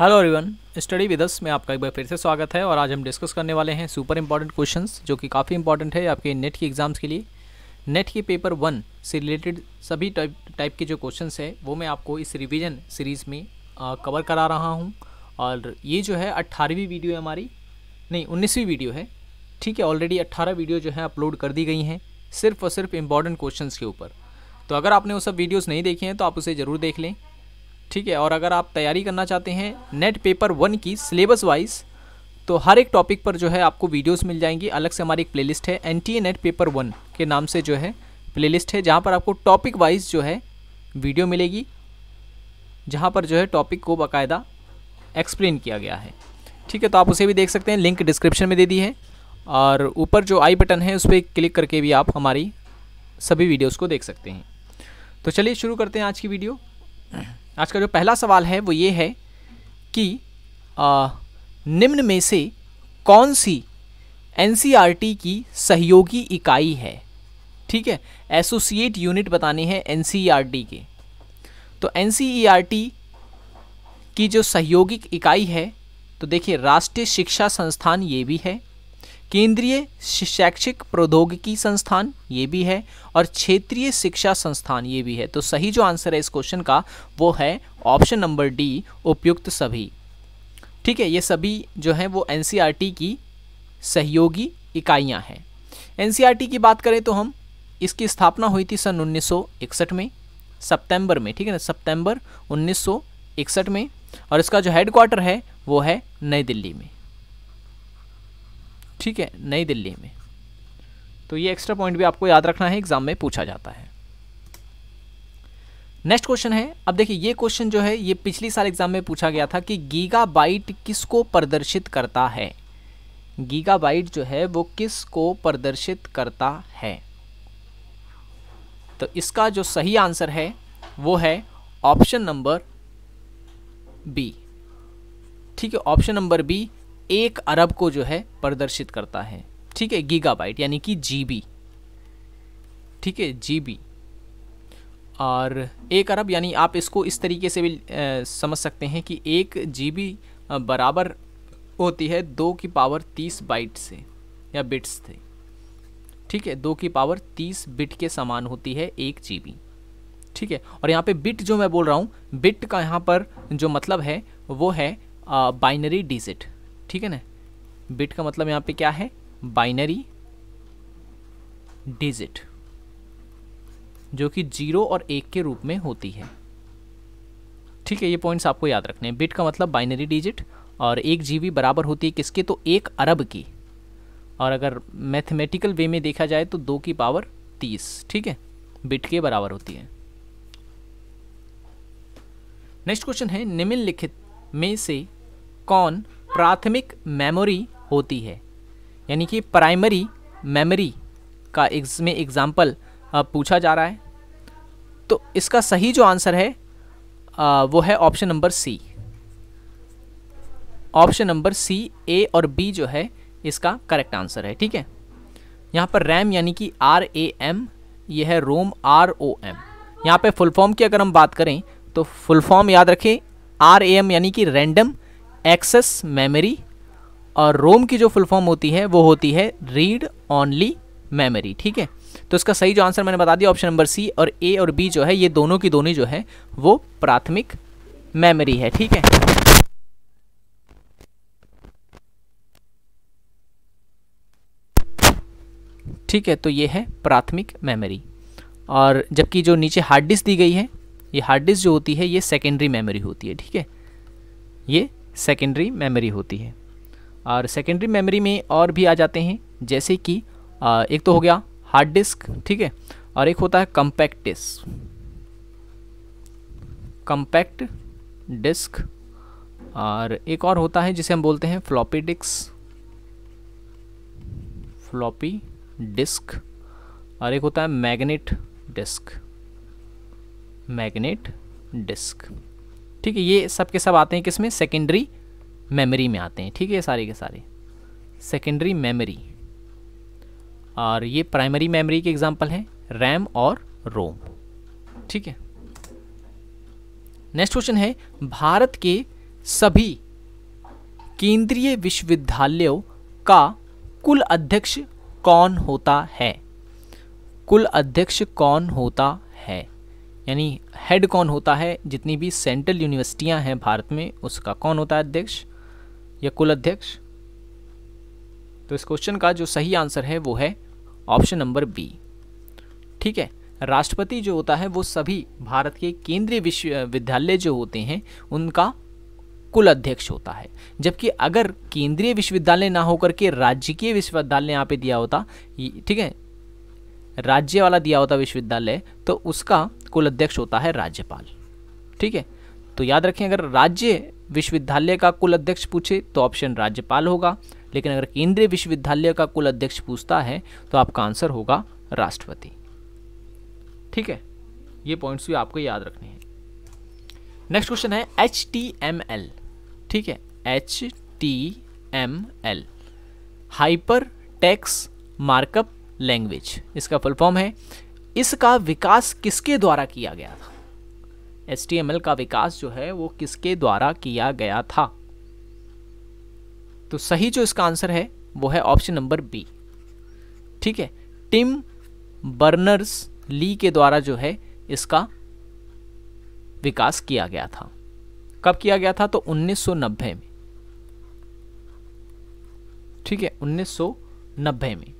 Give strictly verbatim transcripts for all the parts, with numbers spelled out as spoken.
Hello everyone, study with us में आपका एक बार फिर से स्वागत है। और आज हम डिस्कस करने वाले हैं सुपर इंपॉर्टेंट क्वेश्चंस जो कि काफ़ी इंपॉर्टेंट है आपके नेट की एग्ज़ाम्स के लिए। नेट के पेपर वन से रिलेटेड सभी टाइप टाइप के जो क्वेश्चंस हैं वो मैं आपको इस रिवीजन सीरीज़ में आ, कवर करा रहा हूं। और ये जो है अट्ठारहवीं वीडियो है हमारी, नहीं उन्नीसवीं वीडियो है, ठीक है। ऑलरेडी अट्ठारह वीडियो जो है अपलोड कर दी गई हैं सिर्फ और सिर्फ इम्पॉर्टेंट क्वेश्चंस के ऊपर। तो अगर आपने वो सब वीडियोज़ नहीं देखी हैं तो आप उसे ज़रूर देख लें, ठीक है। और अगर आप तैयारी करना चाहते हैं नेट पेपर वन की सिलेबस वाइज तो हर एक टॉपिक पर जो है आपको वीडियोस मिल जाएंगी। अलग से हमारी एक प्लेलिस्ट है एनटीए नेट पेपर वन के नाम से जो है प्लेलिस्ट है, जहां पर आपको टॉपिक वाइज जो है वीडियो मिलेगी, जहां पर जो है टॉपिक को बाकायदा एक्सप्लेन किया गया है, ठीक है। तो आप उसे भी देख सकते हैं, लिंक डिस्क्रिप्शन में दे दी है। और ऊपर जो आई बटन है उस पर क्लिक करके भी आप हमारी सभी वीडियोज़ को देख सकते हैं। तो चलिए शुरू करते हैं आज की वीडियो। आज का जो पहला सवाल है वो ये है कि आ, निम्न में से कौन सी एनसीईआरटी की सहयोगी इकाई है, ठीक है। एसोसिएट यूनिट बताने हैं एनसीईआरटी के। तो एनसीईआरटी की जो सहयोगी इकाई है तो देखिए राष्ट्रीय शिक्षा संस्थान ये भी है, केंद्रीय शैक्षिक प्रौद्योगिकी संस्थान ये भी है, और क्षेत्रीय शिक्षा संस्थान ये भी है। तो सही जो आंसर है इस क्वेश्चन का वो है ऑप्शन नंबर डी, उपयुक्त सभी, ठीक है। ये सभी जो हैं वो एनसीईआरटी की सहयोगी इकाइयां हैं। एनसीईआरटी की बात करें तो हम, इसकी स्थापना हुई थी सन उन्नीस सौ इकसठ में, सितंबर में, ठीक है ना, सितंबर उन्नीस सौ इकसठ में। और इसका जो हेडक्वार्टर है वो है नई दिल्ली में, ठीक है, नई दिल्ली में। तो ये एक्स्ट्रा पॉइंट भी आपको याद रखना है, एग्जाम में पूछा जाता है। नेक्स्ट क्वेश्चन है, अब देखिए ये क्वेश्चन जो है ये पिछले साल एग्जाम में पूछा गया था कि गीगाबाइट किसको प्रदर्शित करता है। गीगाबाइट जो है वो किसको प्रदर्शित करता है। तो इसका जो सही आंसर है वो है ऑप्शन नंबर बी, ठीक है। ऑप्शन नंबर बी एक अरब को जो है प्रदर्शित करता है, ठीक है। गीगाबाइट यानी कि जीबी, ठीक है, जीबी। और एक अरब यानी आप इसको इस तरीके से भी ए, समझ सकते हैं कि एक जीबी बराबर होती है दो की पावर तीस बाइट से या बिट्स थे, ठीक है। दो की पावर तीस बिट के समान होती है एक जीबी, ठीक है। और यहाँ पे बिट जो मैं बोल रहा हूँ, बिट का यहाँ पर जो मतलब है वो है आ, बाइनरी डिजिट, ठीक है ना। बिट का मतलब यहाँ पे क्या है, बाइनरी डिजिट, जो कि जीरो और एक के रूप में होती है, ठीक है। ये पॉइंट्स आपको याद रखने हैं। बिट का मतलब बाइनरी डिजिट, और एक जीबी बराबर होती है किसके, तो एक अरब की। और अगर मैथमेटिकल वे में देखा जाए तो दो की पावर तीस, ठीक है, बिट के बराबर होती है। नेक्स्ट क्वेश्चन है, निम्नलिखित में से कौन प्राथमिक मेमोरी होती है, यानी कि प्राइमरी मेमोरी का इसमें एग्जाम्पल पूछा जा रहा है। तो इसका सही जो आंसर है आ, वो है option number C. Option number C, A और बी जो है इसका करेक्ट आंसर है, ठीक है। यहाँ पर रैम यानी कि आर ए एम, ये है रोम, आर ओ एम। यहाँ पर फुल फॉर्म की अगर हम बात करें तो फुल फॉर्म याद रखें आर ए एम यानी कि रैंडम एक्सेस मेमोरी, और रोम की जो फुल फॉर्म होती है वो होती है रीड ऑनली मेमोरी, ठीक है। तो इसका सही जो आंसर मैंने बता दिया ऑप्शन नंबर सी, और ए और बी जो है ये दोनों की दोनों जो है वो प्राथमिक मेमोरी है, ठीक है। ठीक है, तो ये है प्राथमिक मेमोरी। और जबकि जो नीचे हार्ड डिस्क दी गई है, ये हार्ड डिस्क जो होती है ये सेकेंडरी मेमोरी होती है, ठीक है, ये सेकेंडरी मेमोरी होती है। और सेकेंडरी मेमोरी में और भी आ जाते हैं, जैसे कि एक तो हो गया हार्ड डिस्क, ठीक है, और एक होता है कॉम्पैक्ट डिस्क, कॉम्पैक्ट डिस्क, और एक और होता है जिसे हम बोलते हैं फ्लॉपी डिस्क, फ्लॉपी डिस्क, और एक होता है मैग्नेट डिस्क, मैग्नेट डिस्क, ठीक है। ये सब के सब आते हैं किसमें, सेकेंडरी मेमोरी में आते हैं, ठीक है। ये सारे के सारे सेकेंडरी मेमोरी, और ये प्राइमरी मेमोरी के एग्जांपल हैं रैम और रोम, ठीक है। नेक्स्ट क्वेश्चन है, भारत के सभी केंद्रीय विश्वविद्यालयों का कुल अध्यक्ष कौन होता है? कुल अध्यक्ष कौन होता है यानी हेड कौन होता है? जितनी भी सेंट्रल यूनिवर्सिटियां हैं भारत में उसका कौन होता है अध्यक्ष या कुल अध्यक्ष? तो इस क्वेश्चन का जो सही आंसर है वो है ऑप्शन नंबर बी। ठीक है, राष्ट्रपति जो होता है वो सभी भारत के केंद्रीय विश्वविद्यालय जो होते हैं उनका कुल अध्यक्ष होता है। जबकि अगर केंद्रीय विश्वविद्यालय ना होकर के राज्य विश्वविद्यालय यहाँ पे दिया होता, ठीक है, राज्य वाला दिया होता विश्वविद्यालय, तो उसका कुल अध्यक्ष होता है राज्यपाल। ठीक है, तो याद रखें अगर राज्य विश्वविद्यालय का कुल अध्यक्ष पूछे तो ऑप्शन राज्यपाल होगा, लेकिन अगर केंद्रीय विश्वविद्यालय का कुल अध्यक्ष पूछता है तो आपका आंसर होगा राष्ट्रपति। ठीक है, ये पॉइंट्स भी आपको याद रखने हैं। नेक्स्ट क्वेश्चन है एच टी एम एल। ठीक है, H T M L hyper text markup language इसका फुल फॉर्म है। इसका विकास किसके द्वारा किया गया था? एच टी एम एल का विकास जो है वो किसके द्वारा किया गया था? तो सही जो इसका आंसर है वो है ऑप्शन नंबर बी। ठीक है, टिम बर्नर्स ली के द्वारा जो है इसका विकास किया गया था। कब किया गया था? तो उन्नीस सौ नब्बे में। ठीक है, उन्नीस सौ नब्बे में।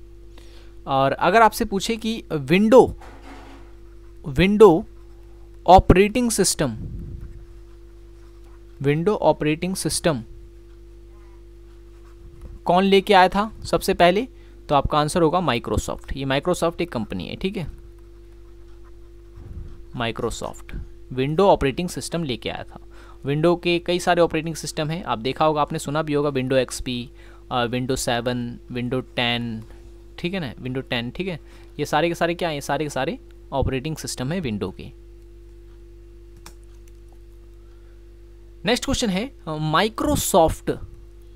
और अगर आपसे पूछे कि window window operating system window operating system कौन लेके आया था सबसे पहले, तो आपका आंसर होगा माइक्रोसॉफ्ट। ये माइक्रोसॉफ्ट एक कंपनी है। ठीक है, माइक्रोसॉफ्ट विंडो ऑपरेटिंग सिस्टम लेके आया था। विंडो के कई सारे ऑपरेटिंग सिस्टम हैं, आप देखा होगा, आपने सुना भी होगा, window XP, window seven, window ten, ठीक है ना, विंडो टेन। ठीक है, ये सारे के सारे क्या हैं? ये सारे के सारे ऑपरेटिंग सिस्टम है विंडो के। नेक्स्ट क्वेश्चन है माइक्रोसॉफ्ट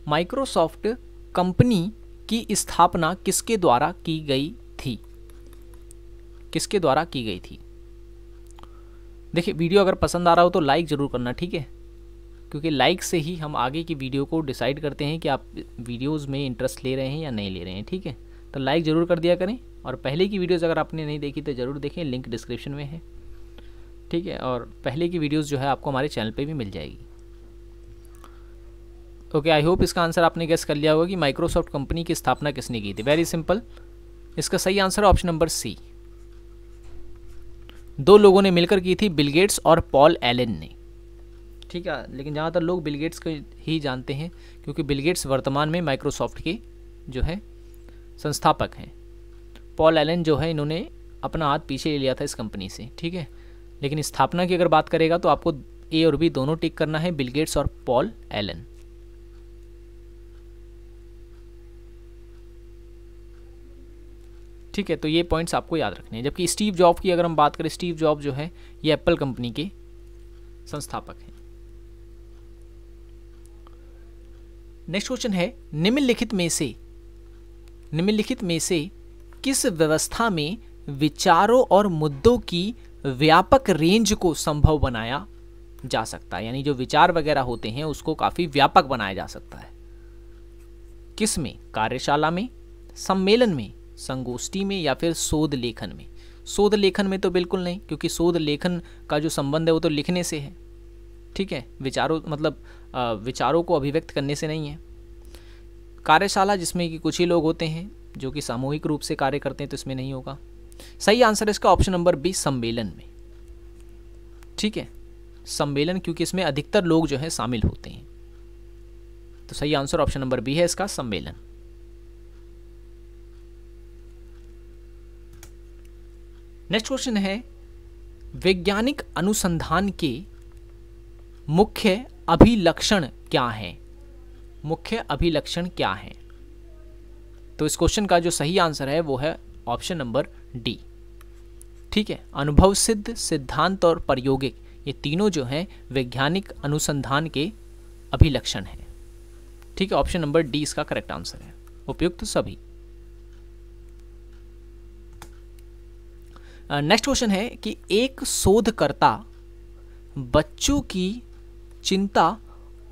माइक्रोसॉफ्ट कंपनी की स्थापना किसके द्वारा की गई थी? किसके द्वारा की गई थी? देखिए, वीडियो अगर पसंद आ रहा हो तो लाइक ज़रूर करना, ठीक है, क्योंकि लाइक से ही हम आगे की वीडियो को डिसाइड करते हैं कि आप वीडियोस में इंटरेस्ट ले रहे हैं या नहीं ले रहे हैं। ठीक है, तो लाइक ज़रूर कर दिया करें, और पहले की वीडियोस अगर आपने नहीं देखी तो ज़रूर देखें, लिंक डिस्क्रिप्शन में है। ठीक है, और पहले की वीडियोज़ जो है आपको हमारे चैनल पर भी मिल जाएगी। ओके, आई होप इसका आंसर आपने गेस कर लिया होगा कि माइक्रोसॉफ्ट कंपनी की स्थापना किसने की थी। वेरी सिंपल, इसका सही आंसर है ऑप्शन नंबर सी। दो लोगों ने मिलकर की थी, बिल गेट्स और पॉल एलन ने। ठीक है, लेकिन ज़्यादातर लोग बिल गेट्स को ही जानते हैं क्योंकि बिल गेट्स वर्तमान में माइक्रोसॉफ्ट के जो है संस्थापक हैं। पॉल एलन जो है इन्होंने अपना हाथ पीछे ले लिया था इस कंपनी से। ठीक है, लेकिन स्थापना की अगर बात करेगा तो आपको ए और बी दोनों टिक करना है, बिल गेट्स और पॉल एलन। ठीक है, तो ये पॉइंट्स आपको याद रखने हैं। जबकि स्टीव जॉब की अगर हम बात करें, स्टीव जॉब जो है ये एप्पल कंपनी के संस्थापक हैं। नेक्स्ट क्वेश्चन है निम्नलिखित में से निम्नलिखित में से किस व्यवस्था में विचारों और मुद्दों की व्यापक रेंज को संभव बनाया जा सकता है? यानी जो विचार वगैरह होते हैं उसको काफ़ी व्यापक बनाया जा सकता है। किस में? कार्यशाला में, सम्मेलन में, संगोष्ठी में, या फिर शोध लेखन में? शोध लेखन में तो बिल्कुल नहीं, क्योंकि शोध लेखन का जो संबंध है वो तो लिखने से है। ठीक है, विचारों मतलब विचारों को अभिव्यक्त करने से नहीं है। कार्यशाला, जिसमें कि कुछ ही लोग होते हैं जो कि सामूहिक रूप से कार्य करते हैं, तो इसमें नहीं होगा। सही आंसर इसका ऑप्शन नंबर बी, सम्मेलन में। ठीक है, सम्मेलन, क्योंकि इसमें अधिकतर लोग जो है शामिल होते हैं, तो सही आंसर ऑप्शन नंबर बी है इसका, सम्मेलन। नेक्स्ट क्वेश्चन है वैज्ञानिक अनुसंधान के मुख्य अभिलक्षण क्या हैं? मुख्य अभिलक्षण क्या हैं? तो इस क्वेश्चन का जो सही आंसर है वो है ऑप्शन नंबर डी। ठीक है, अनुभव सिद्ध, सिद्धांत और प्रायोगिक, ये तीनों जो हैं वैज्ञानिक अनुसंधान के अभिलक्षण हैं। ठीक है, ऑप्शन नंबर डी इसका करेक्ट आंसर है, उपयुक्त सभी। नेक्स्ट uh, क्वेश्चन है कि एक शोधकर्ता बच्चों की चिंता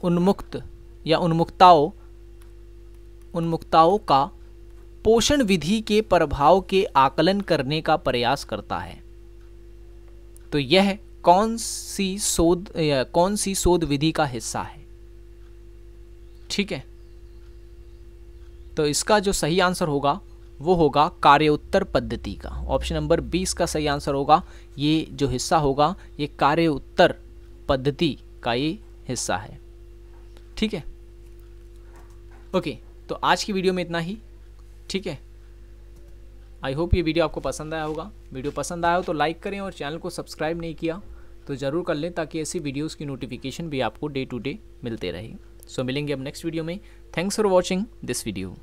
उन्मुक्त या उन्मुक्ताओं उन्मुक्ताओं का पोषण विधि के प्रभाव के आकलन करने का प्रयास करता है। तो यह कौन सी शोध कौन सी शोध विधि का हिस्सा है? ठीक है, तो इसका जो सही आंसर होगा वो होगा कार्योत्तर पद्धति का। ऑप्शन नंबर बीस का सही आंसर होगा, ये जो हिस्सा होगा ये कार्योत्तर पद्धति का ये हिस्सा है। ठीक है, ओके, तो आज की वीडियो में इतना ही। ठीक है, आई होप ये वीडियो आपको पसंद आया होगा। वीडियो पसंद आया हो तो लाइक करें, और चैनल को सब्सक्राइब नहीं किया तो ज़रूर कर लें, ताकि ऐसी वीडियोस की नोटिफिकेशन भी आपको डे टू डे मिलते रहे। सो मिलेंगे अब नेक्स्ट वीडियो में। Thanks for watching this video.